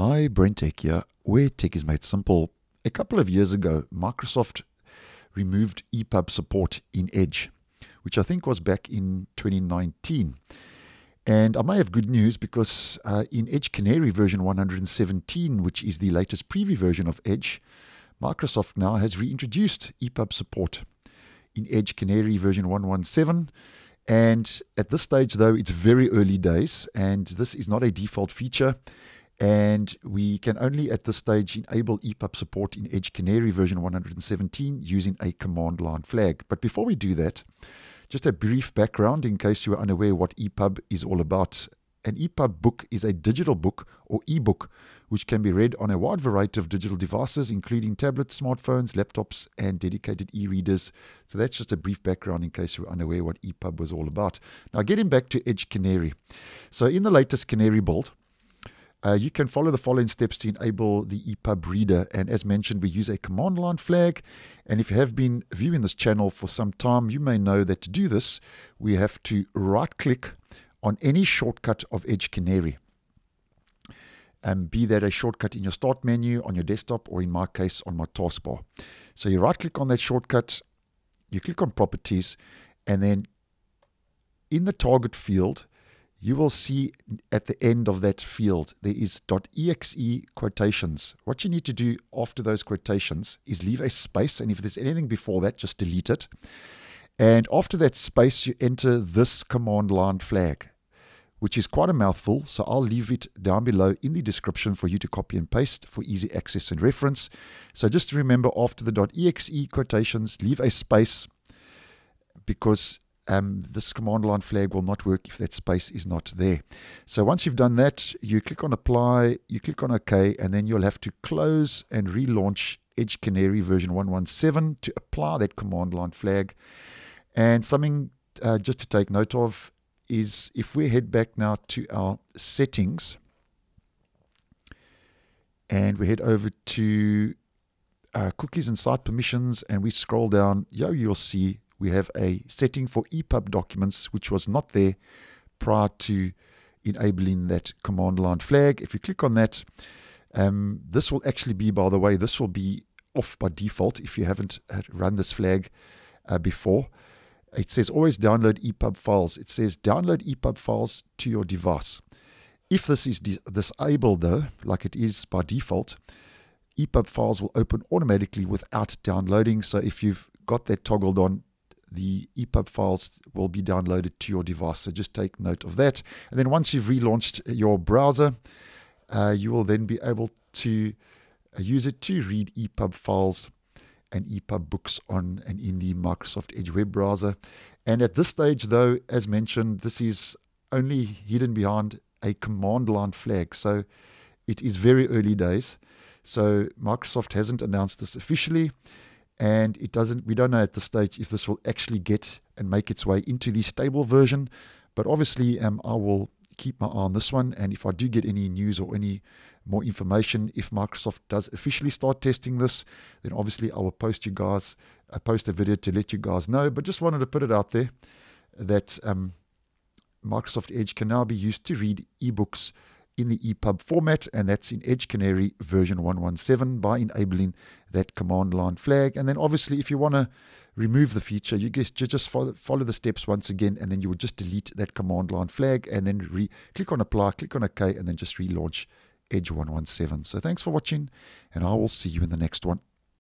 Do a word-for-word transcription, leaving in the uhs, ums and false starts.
Hi, Brent Tech here, where tech is made simple. A couple of years ago, Microsoft removed E P U B support in Edge, which I think was back in twenty nineteen. And I may have good news because uh, in Edge Canary version one hundred seventeen, which is the latest preview version of Edge, Microsoft now has reintroduced E P U B support in Edge Canary version one one seven. And at this stage, though, it's very early days, and this is not a default feature. And we can only at this stage enable E P U B support in Edge Canary version one hundred seventeen using a command line flag. But before we do that, just a brief background in case you are unaware what E P U B is all about. An E P U B book is a digital book or e-book which can be read on a wide variety of digital devices, including tablets, smartphones, laptops, and dedicated e-readers. So that's just a brief background in case you're unaware what E P U B was all about. Now getting back to Edge Canary. So in the latest Canary build, Uh, you can follow the following steps to enable the E P U B reader. And as mentioned, we use a command line flag. And if you have been viewing this channel for some time, you may know that to do this, we have to right-click on any shortcut of Edge Canary. And be that a shortcut in your start menu, on your desktop, or in my case, on my taskbar. So you right-click on that shortcut, you click on Properties, and then in the target field, you will see at the end of that field, there is .exe quotations. What you need to do after those quotations is leave a space, and if there's anything before that, just delete it. And after that space, you enter this command line flag, which is quite a mouthful, so I'll leave it down below in the description for you to copy and paste for easy access and reference. So just remember, after the .exe quotations, leave a space, because Um, this command line flag will not work if that space is not there. So once you've done that, you click on Apply, you click on OK, and then you'll have to close and relaunch Edge Canary version one one seven to apply that command line flag. And something uh, just to take note of is if we head back now to our settings and we head over to uh, cookies and site permissions and we scroll down, yo, you'll see we have a setting for E P U B documents, which was not there prior to enabling that command line flag. If you click on that, um, this will actually be, by the way, this will be off by default if you haven't run this flag uh, before. It says always download E P U B files. It says download E P U B files to your device. If this is disabled though, like it is by default, E P U B files will open automatically without downloading. So if you've got that toggled on, the E P U B files will be downloaded to your device. So just take note of that. And then once you've relaunched your browser, uh, you will then be able to use it to read E P U B files and E P U B books on and in the Microsoft Edge web browser. And at this stage, though, as mentioned, this is only hidden behind a command line flag. So it is very early days. So Microsoft hasn't announced this officially. And it doesn't, we don't know at this stage if this will actually get and make its way into the stable version. But obviously, um, I will keep my eye on this one. And if I do get any news or any more information, if Microsoft does officially start testing this, then obviously I will post you guys, uh, post a video to let you guys know. But just wanted to put it out there that um, Microsoft Edge can now be used to read ebooks in the E P U B format, and that's in Edge Canary version one one seven by enabling that command line flag. And then obviously if you want to remove the feature, you just follow the steps once again, and then you would just delete that command line flag and then re click on Apply, click on OK, and then just relaunch Edge one one seven. So thanks for watching, and I will see you in the next one.